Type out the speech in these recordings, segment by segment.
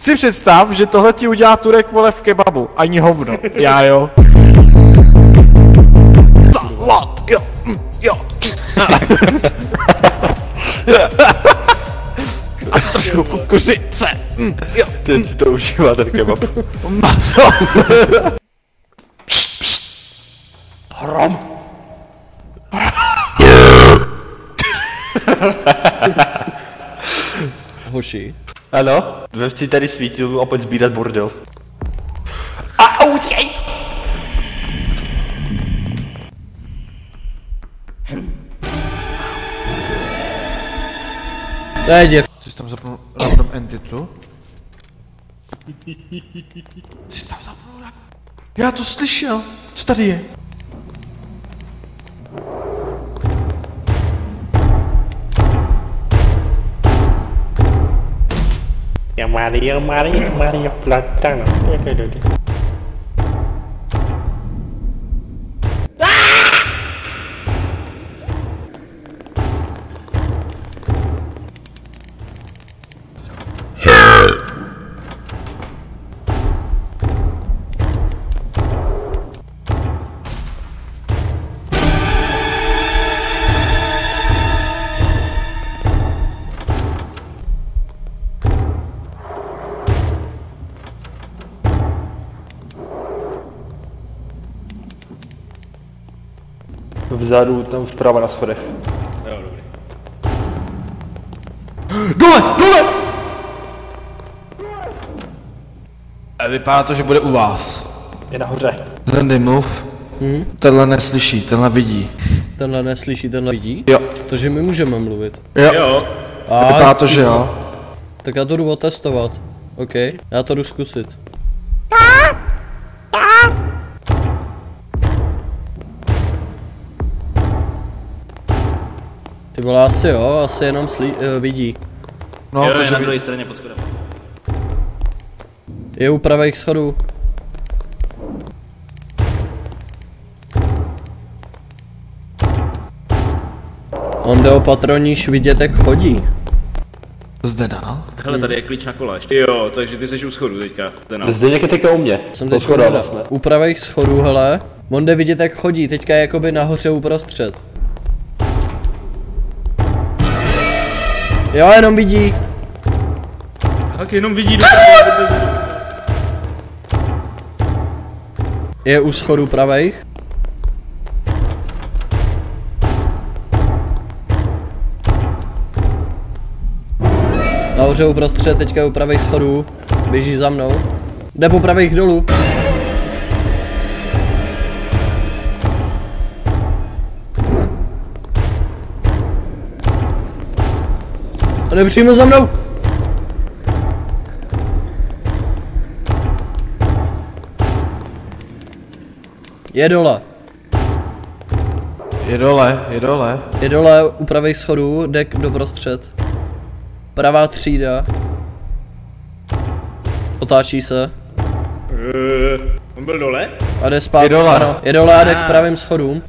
si představ, že tohle ti udělá Turek, vole, v kebabu. Ani hovno. Já jo. Salát, jo, jo. A trošku kukuřice. Jo. Teď to užívá ten kebab. Maso. Hrom. Hoši. Ano, vevci tady svítil opět sbírat bordel. A uděj! To je děv. Ty jsi tam zapnul random entitu? Ty jsi tam zapnul random... Já to slyšel! Co tady je? Maria Platano. Vzadu, tam vprava na schodech. Jo, dobrý. Dole, dole! A vypadá to, že bude u vás. Je nahoře. Zendy, mluv. Hmm? Tenhle neslyší, tenhle vidí. Tenhle neslyší, tenhle vidí? Jo. Takže my můžeme mluvit. Jo. A vypadá to, že jo. Tak já to jdu otestovat. OK, já to jdu zkusit. Ty vole, asi jo, asi jenom vidí. No, jo, to je na druhé straně pod schodem. Je u pravých schodů. On jde opatroníš, vidět jak chodí. Zde dál? Hele, tady je klíč na kola ještě. Jo, takže ty jsi u schodu teďka. Zde je teďka u mě. Jsem teď vlastně. U pravých schodů, hele. On jde vidět jak chodí, teďka je jakoby nahoře uprostřed. Jo, jenom vidí. Tak jenom vidí. Je u schodu pravejch. Nahoře uprostřed, teďka je u pravejch schodů. Běží za mnou. Jde po pravejch dolů. A jde přímo za mnou! Je dole. Je dole, je dole. Je dole u pravých schodů, jde do prostřed. Pravá třída. Otáčí se. On byl dole? A jde zpátky. Je dole. Ano, je dole a jde k pravým schodům.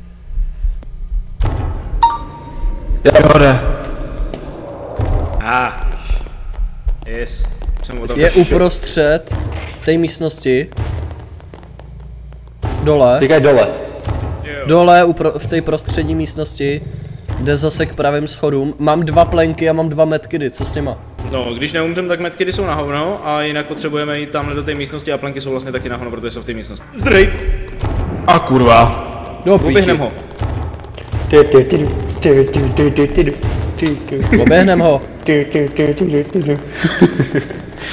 Jo, jde. Yes. Je uprostřed v té místnosti. Dole. Říkaj dole. Dole v té prostřední místnosti. Jde zase k pravým schodům. Mám dva plenky a mám dva medkidy, co s těma? No, když neumřem, tak medkidy jsou na hovno a jinak potřebujeme jít tamhle do té místnosti a plenky jsou vlastně taky na hovno, protože jsou v té místnosti. Zdrý! A kurva! No, oběhnem ho. Oběhnem ho.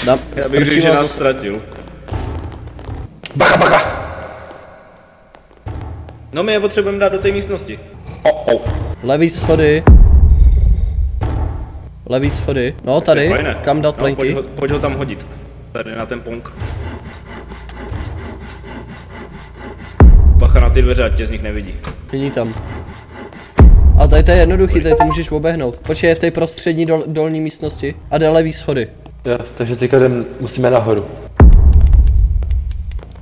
Dám, já bych řík, že nás ztratil. Bacha, bacha! No, my je potřebujeme dát do té místnosti. Levý schody. Levý schody. No, tady. Kam dát plenky? No, pojď ho tam hodit. Tady na ten punk. Bacha na ty dveře, ať tě z nich nevidí. Vidí tam. A tady to je jednoduchý, tady to můžeš obehnout. Počkej, je v té prostřední dolní místnosti a jde levý schody. Jo, takže teďka musíme nahoru.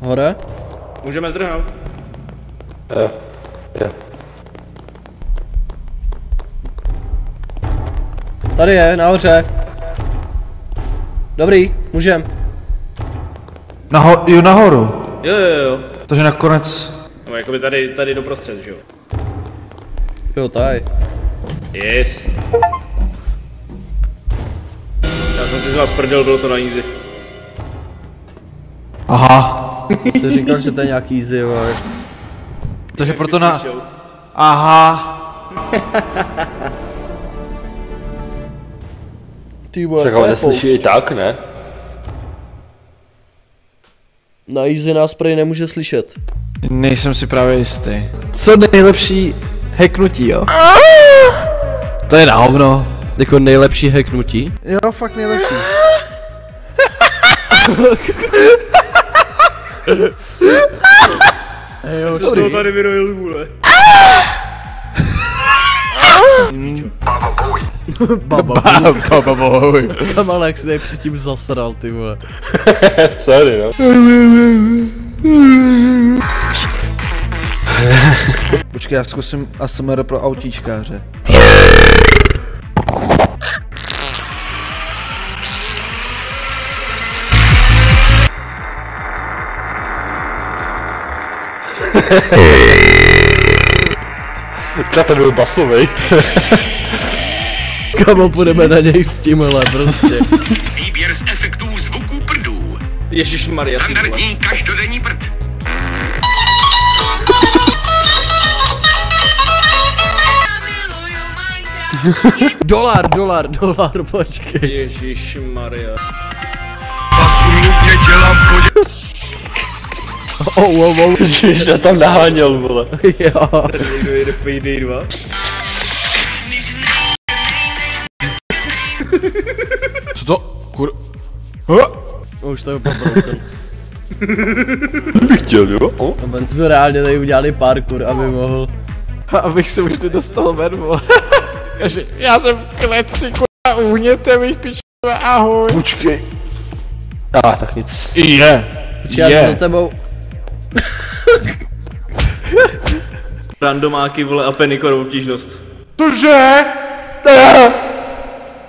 Hore? Můžeme zdrhnout. Jo, jo. Tady je, nahoře. Dobrý, můžem. Jo, nahoru. Jo. Takže nakonec... No, jakoby tady doprostřed, že jo? Jo, tady. Yes. Já jsem si z vás prdel, bylo to na easy. Aha. Jsi říkal, že to je nějaký easy, ale... Takže proto na... Aha. Ty vole, tak ale neslyší i tak, ne? Na easy nás prej nemůže slyšet. Nejsem si právě jistý. Co nejlepší hacknutí, jo? To je na hovno. Jako nejlepší hacknutí? Jo, fakt nejlepší. Hejo, co to tady vyrojil vůle? Baba boj. Kam Alex tady předtím zasral, ty vole. Sorry, no. Počkej, já zkusím ASMR pro autíčkáře. To byl basovej. Kamo, půjdeme na něj s tímhle, prostě. Výběr z efektů zvuků prdů. Ježišmarja, ty vole. Standardní každodenní prd. dolar, počkej. Ježišmarja. Oh. Ježiš, já tam naháněl, vole. Jo. Tady někdo jde PD2. Co to? Už to je pobroutel. Bych chtěl, jo? A ven jsme reálně tady udělali parkour, aby mohl. Abych se už nedostal ven, vole. Já jsem v kleci, k***a, uhněte mi, piču, ahoj. Počkej. Tak nic. Počkej, já za tebou. Randomáky, vole, a penikorovou obtížnost. Cože?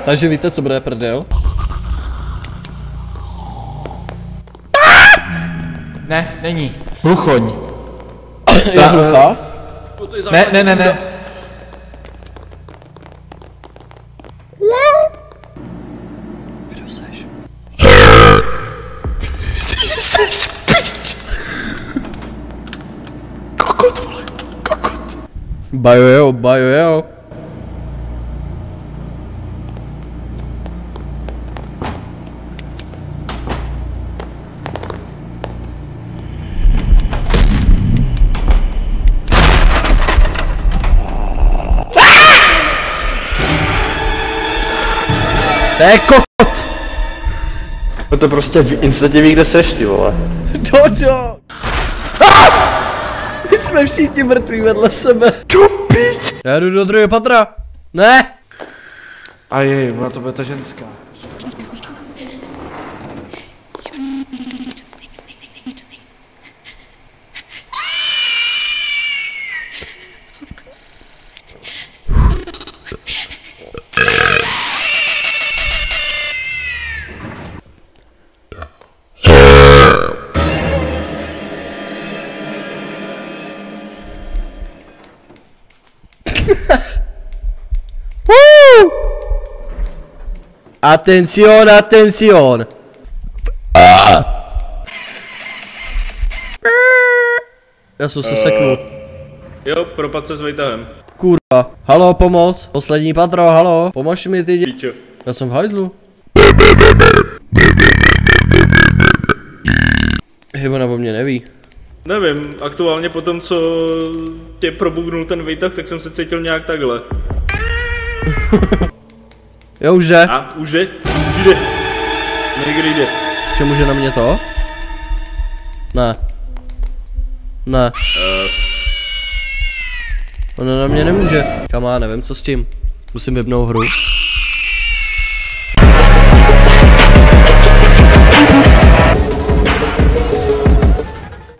Takže víte, co bude prdel? Ne, není. Hluchoň. Je hluchá? Ne. Kdo seš? Ty seš pič! Kokot, vole, kokot. Bajo jo. To je kokot! No to prostě v instatě ví, kde seš, ty vole. Dodo! My jsme všichni mrtví vedle sebe. Tupíč! Já jdu do druhého patra. Ne! A jej, ona to bude ta ženská. Attenzione! Já jsem se seknul. Jo, propad se s vejtahem. Kurva. Haló, pomoc. Poslední patro, haló. Pomož mi, ty dítě. Já jsem v hajzlu. Hej, ona o mě neví. Nevím, aktuálně po tom, co tě probugnul ten vejtah, tak jsem se cítil nějak takhle. Jo, už jde. A, už jde? Jde. Někdy jde. Že může na mě to? Ne. Ona na mě nemůže. Kamá, nevím co s tím. Musím vypnout hru.